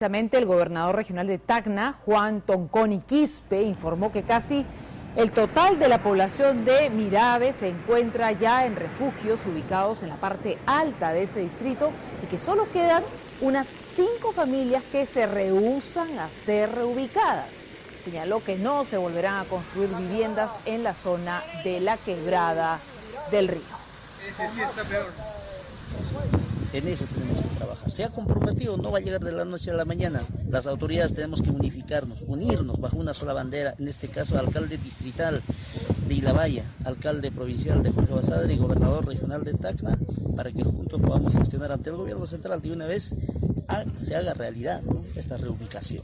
Precisamente el gobernador regional de Tacna, Juan Tonconi Quispe, informó que casi el total de la población de Mirave se encuentra ya en refugios ubicados en la parte alta de ese distrito y que solo quedan unas 5 familias que se rehúsan a ser reubicadas. Señaló que no se volverán a construir viviendas en la zona de la quebrada del río. Ese sí está peor. En eso tenemos que trabajar. Sea comprometido, no va a llegar de la noche a la mañana. Las autoridades tenemos que unificarnos, unirnos bajo una sola bandera. En este caso, alcalde distrital de Ilabaya, alcalde provincial de Jorge Basadre y gobernador regional de Tacna, para que juntos podamos gestionar ante el gobierno central de una vez se haga realidad, ¿no?, esta reubicación.